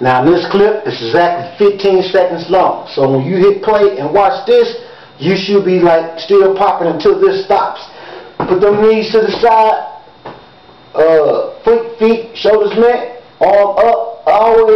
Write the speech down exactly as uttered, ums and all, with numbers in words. Now this clip is exactly fifteen seconds long, so when you hit play and watch this, you should be like still popping until this stops. Put them knees to the side, uh, feet, feet, shoulders met, arm up, always.